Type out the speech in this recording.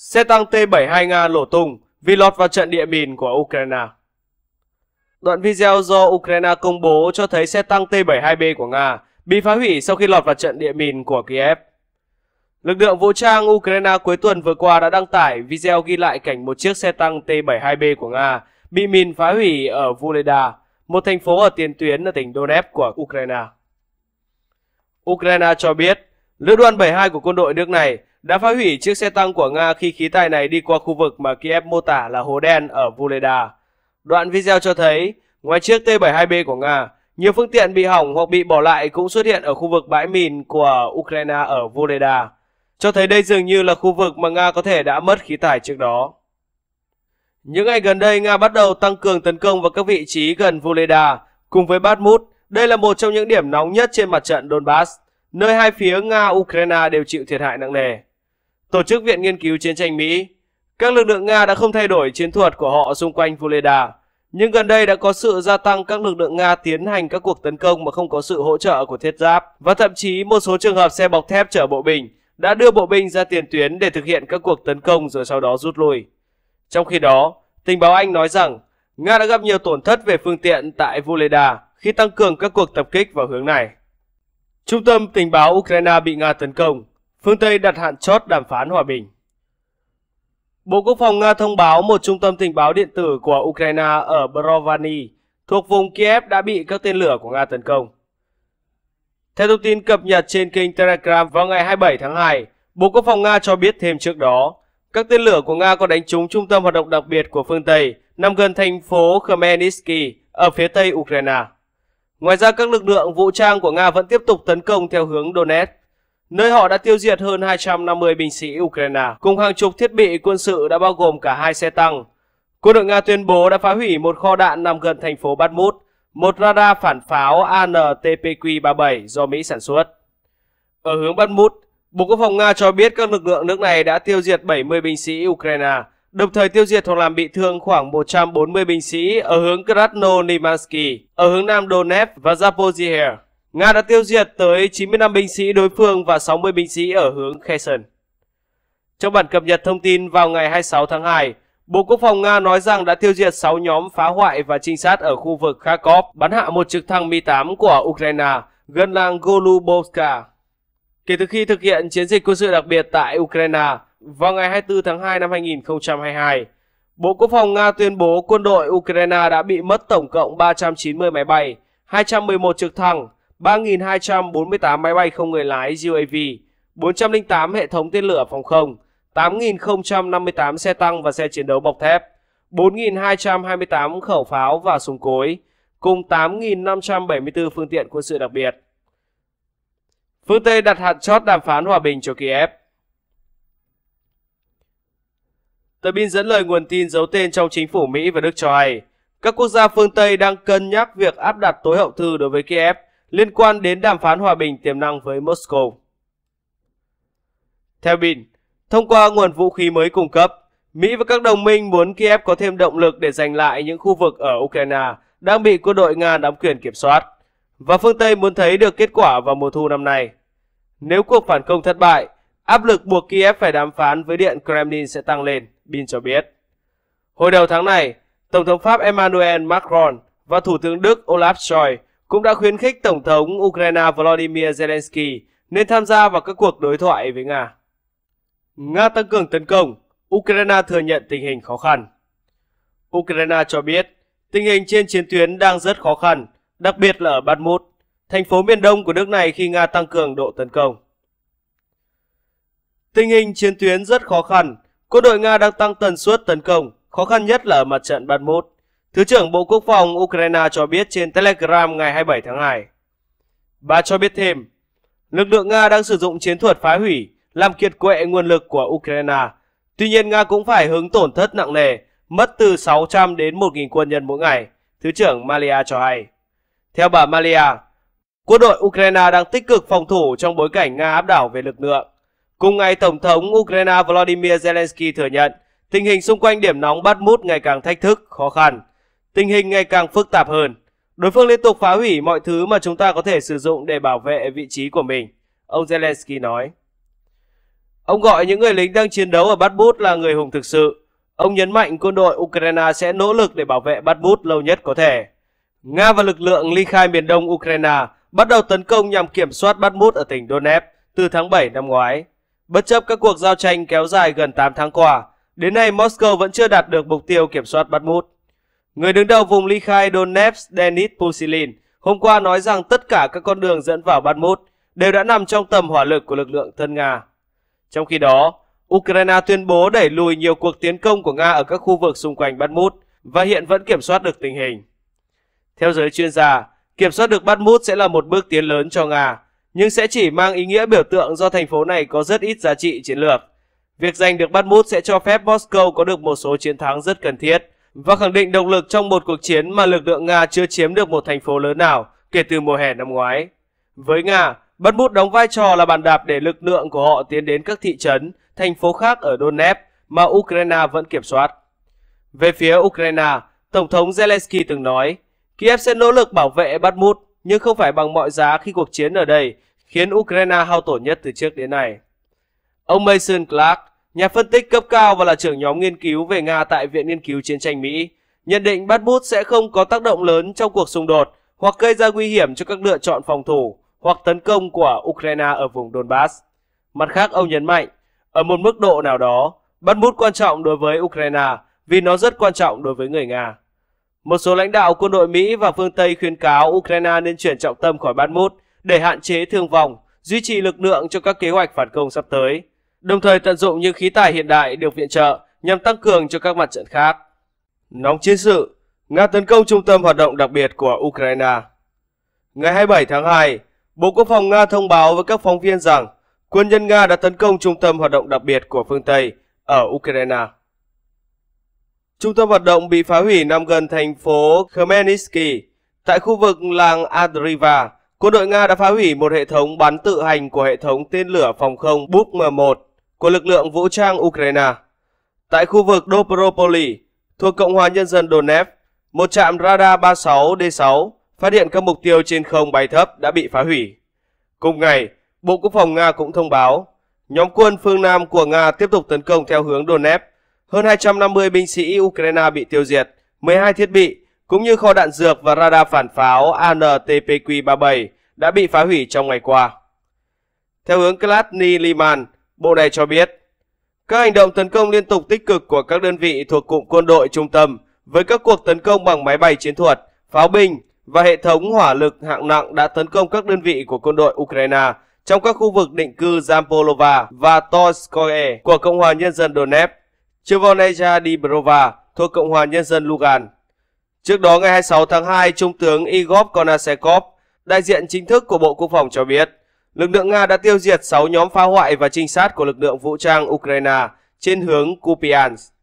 Xe tăng T-72 Nga nổ tung vì lọt vào trận địa mìn của Ukraine. Đoạn video do Ukraine công bố cho thấy xe tăng T-72B của Nga bị phá hủy sau khi lọt vào trận địa mìn của Kiev. Lực lượng vũ trang Ukraine cuối tuần vừa qua đã đăng tải video ghi lại cảnh một chiếc xe tăng T-72B của Nga bị mìn phá hủy ở Vuhledar, một thành phố ở tiền tuyến ở tỉnh Donetsk của Ukraine. Ukraine cho biết, lữ đoàn 72 của quân đội nước này đã phá hủy chiếc xe tăng của Nga khi khí tài này đi qua khu vực mà Kiev mô tả là hố đen ở Vuhledar. Đoạn video cho thấy, ngoài chiếc T-72B của Nga, nhiều phương tiện bị hỏng hoặc bị bỏ lại cũng xuất hiện ở khu vực bãi mìn của Ukraine ở Vuhledar, cho thấy đây dường như là khu vực mà Nga có thể đã mất khí tài trước đó. Những ngày gần đây, Nga bắt đầu tăng cường tấn công vào các vị trí gần Vuhledar, cùng với Bakhmut. Đây là một trong những điểm nóng nhất trên mặt trận Donbass, nơi hai phía Nga-Ukraine đều chịu thiệt hại nặng nề. Tổ chức Viện Nghiên cứu Chiến tranh Mỹ, các lực lượng Nga đã không thay đổi chiến thuật của họ xung quanh Vuhledar, nhưng gần đây đã có sự gia tăng các lực lượng Nga tiến hành các cuộc tấn công mà không có sự hỗ trợ của thiết giáp, và thậm chí một số trường hợp xe bọc thép chở bộ binh đã đưa bộ binh ra tiền tuyến để thực hiện các cuộc tấn công rồi sau đó rút lui. Trong khi đó, tình báo Anh nói rằng Nga đã gặp nhiều tổn thất về phương tiện tại Vuhledar khi tăng cường các cuộc tập kích vào hướng này. Trung tâm tình báo Ukraine bị Nga tấn công, phương Tây đặt hạn chót đàm phán hòa bình. Bộ Quốc phòng Nga thông báo một trung tâm tình báo điện tử của Ukraine ở Brovary thuộc vùng Kiev đã bị các tên lửa của Nga tấn công. Theo thông tin cập nhật trên kênh Telegram vào ngày 27 tháng 2, Bộ Quốc phòng Nga cho biết thêm trước đó, các tên lửa của Nga có đánh trúng trung tâm hoạt động đặc biệt của phương Tây nằm gần thành phố Khmelnitsky ở phía tây Ukraine. Ngoài ra, các lực lượng vũ trang của Nga vẫn tiếp tục tấn công theo hướng Donetsk, nơi họ đã tiêu diệt hơn 250 binh sĩ Ukraine, cùng hàng chục thiết bị quân sự đã bao gồm cả hai xe tăng. Quân đội Nga tuyên bố đã phá hủy một kho đạn nằm gần thành phố Bakhmut, một radar phản pháo AN/TPQ-37 do Mỹ sản xuất. Ở hướng Bakhmut, Bộ Quốc phòng Nga cho biết các lực lượng nước này đã tiêu diệt 70 binh sĩ Ukraine, đồng thời tiêu diệt hoặc làm bị thương khoảng 140 binh sĩ ở hướng Krasnyi Lyman, ở hướng nam Donetsk và Zaporizhzhia. Nga đã tiêu diệt tới 95 binh sĩ đối phương và 60 binh sĩ ở hướng Kherson. Trong bản cập nhật thông tin vào ngày 26 tháng 2, Bộ Quốc phòng Nga nói rằng đã tiêu diệt 6 nhóm phá hoại và trinh sát ở khu vực Kharkov, bắn hạ một trực thăng Mi-8 của Ukraine gần làng Golubovka. Kể từ khi thực hiện chiến dịch quân sự đặc biệt tại Ukraine vào ngày 24 tháng 2 năm 2022, Bộ Quốc phòng Nga tuyên bố quân đội Ukraine đã bị mất tổng cộng 390 máy bay, 211 trực thăng, 3.248 máy bay không người lái UAV, 408 hệ thống tên lửa phòng không, 8.058 xe tăng và xe chiến đấu bọc thép, 4.228 khẩu pháo và súng cối, cùng 8.574 phương tiện quân sự đặc biệt. Phương Tây đặt hạn chót đàm phán hòa bình cho Kiev. Tờ Bin dẫn lời nguồn tin giấu tên trong chính phủ Mỹ và Đức cho hay, các quốc gia phương Tây đang cân nhắc việc áp đặt tối hậu thư đối với Kiev liên quan đến đàm phán hòa bình tiềm năng với Moscow. Theo Bin, thông qua nguồn vũ khí mới cung cấp, Mỹ và các đồng minh muốn Kiev có thêm động lực để giành lại những khu vực ở Ukraine đang bị quân đội Nga nắm quyền kiểm soát, và phương Tây muốn thấy được kết quả vào mùa thu năm nay. Nếu cuộc phản công thất bại, áp lực buộc Kiev phải đàm phán với Điện Kremlin sẽ tăng lên, Bin cho biết. Hồi đầu tháng này, Tổng thống Pháp Emmanuel Macron và Thủ tướng Đức Olaf Scholz cũng đã khuyến khích Tổng thống Ukraine Volodymyr Zelensky nên tham gia vào các cuộc đối thoại với Nga. Nga tăng cường tấn công, Ukraine thừa nhận tình hình khó khăn. Ukraine cho biết tình hình trên chiến tuyến đang rất khó khăn, đặc biệt là ở Bakhmut, thành phố miền đông của nước này khi Nga tăng cường độ tấn công. Tình hình chiến tuyến rất khó khăn, quân đội Nga đang tăng tần suất tấn công, khó khăn nhất là ở mặt trận Bakhmut, Thứ trưởng Bộ Quốc phòng Ukraine cho biết trên Telegram ngày 27 tháng 2. Bà cho biết thêm, lực lượng Nga đang sử dụng chiến thuật phá hủy, làm kiệt quệ nguồn lực của Ukraine. Tuy nhiên, Nga cũng phải hứng tổn thất nặng nề, mất từ 600 đến 1.000 quân nhân mỗi ngày, Thứ trưởng Malia cho hay. Theo bà Malia, quân đội Ukraine đang tích cực phòng thủ trong bối cảnh Nga áp đảo về lực lượng. Cùng ngày, Tổng thống Ukraine Volodymyr Zelensky thừa nhận tình hình xung quanh điểm nóng Bakhmut ngày càng thách thức, khó khăn. Tình hình ngày càng phức tạp hơn. Đối phương liên tục phá hủy mọi thứ mà chúng ta có thể sử dụng để bảo vệ vị trí của mình, ông Zelensky nói. Ông gọi những người lính đang chiến đấu ở Bakhmut là người hùng thực sự. Ông nhấn mạnh quân đội Ukraine sẽ nỗ lực để bảo vệ Bakhmut lâu nhất có thể. Nga và lực lượng ly khai miền đông Ukraine bắt đầu tấn công nhằm kiểm soát Bakhmut ở tỉnh Donetsk từ tháng 7 năm ngoái. Bất chấp các cuộc giao tranh kéo dài gần 8 tháng qua, đến nay Moscow vẫn chưa đạt được mục tiêu kiểm soát Bakhmut. Người đứng đầu vùng ly khai Donetsk Denis Pusilin hôm qua nói rằng tất cả các con đường dẫn vào Bakhmut đều đã nằm trong tầm hỏa lực của lực lượng thân Nga. Trong khi đó, Ukraine tuyên bố đẩy lùi nhiều cuộc tiến công của Nga ở các khu vực xung quanh Bakhmut và hiện vẫn kiểm soát được tình hình. Theo giới chuyên gia, kiểm soát được Bakhmut sẽ là một bước tiến lớn cho Nga, nhưng sẽ chỉ mang ý nghĩa biểu tượng do thành phố này có rất ít giá trị chiến lược. Việc giành được Bakhmut sẽ cho phép Moscow có được một số chiến thắng rất cần thiết và khẳng định động lực trong một cuộc chiến mà lực lượng Nga chưa chiếm được một thành phố lớn nào kể từ mùa hè năm ngoái. Với Nga, Bakhmut đóng vai trò là bàn đạp để lực lượng của họ tiến đến các thị trấn, thành phố khác ở Donetsk mà Ukraine vẫn kiểm soát. Về phía Ukraine, Tổng thống Zelensky từng nói, Kiev sẽ nỗ lực bảo vệ Bakhmut nhưng không phải bằng mọi giá khi cuộc chiến ở đây khiến Ukraine hao tổn nhất từ trước đến nay. Ông Mason Clark, nhà phân tích cấp cao và là trưởng nhóm nghiên cứu về Nga tại Viện Nghiên cứu Chiến tranh Mỹ, nhận định Bakhmut sẽ không có tác động lớn trong cuộc xung đột hoặc gây ra nguy hiểm cho các lựa chọn phòng thủ hoặc tấn công của Ukraine ở vùng Donbass. Mặt khác, ông nhấn mạnh, ở một mức độ nào đó, Bakhmut quan trọng đối với Ukraine vì nó rất quan trọng đối với người Nga. Một số lãnh đạo quân đội Mỹ và phương Tây khuyên cáo Ukraine nên chuyển trọng tâm khỏi Bakhmut để hạn chế thương vong, duy trì lực lượng cho các kế hoạch phản công sắp tới, đồng thời tận dụng những khí tài hiện đại được viện trợ nhằm tăng cường cho các mặt trận khác. Nóng chiến sự, Nga tấn công trung tâm hoạt động đặc biệt của Ukraine. Ngày 27 tháng 2, Bộ Quốc phòng Nga thông báo với các phóng viên rằng quân nhân Nga đã tấn công trung tâm hoạt động đặc biệt của phương Tây ở Ukraine. Trung tâm hoạt động bị phá hủy nằm gần thành phố Khmelnitsky. Tại khu vực làng Adriivka, quân đội Nga đã phá hủy một hệ thống bắn tự hành của hệ thống tên lửa phòng không Buk-M1 của lực lượng vũ trang Ukraine. Tại khu vực Dobropoli, thuộc Cộng hòa Nhân dân Donetsk, một trạm radar 36D6 phát hiện các mục tiêu trên không bay thấp đã bị phá hủy. Cùng ngày, Bộ Quốc phòng Nga cũng thông báo, nhóm quân phương Nam của Nga tiếp tục tấn công theo hướng Donetsk. Hơn 250 binh sĩ Ukraine bị tiêu diệt, 12 thiết bị, cũng như kho đạn dược và radar phản pháo AN/TPQ-37 đã bị phá hủy trong ngày qua. Theo hướng Krasnyi Lyman, bộ này cho biết, các hành động tấn công liên tục tích cực của các đơn vị thuộc cụm quân đội trung tâm với các cuộc tấn công bằng máy bay chiến thuật, pháo binh và hệ thống hỏa lực hạng nặng đã tấn công các đơn vị của quân đội Ukraine trong các khu vực định cư Zaporova và Torskoe của Cộng hòa Nhân dân Donetsk, Dibrivka thuộc Cộng hòa Nhân dân Lugansk. Trước đó, ngày 26 tháng 2, Trung tướng Igor Konasekov, đại diện chính thức của Bộ Quốc phòng cho biết, lực lượng Nga đã tiêu diệt 6 nhóm phá hoại và trinh sát của lực lượng vũ trang Ukraine trên hướng Kupiansk.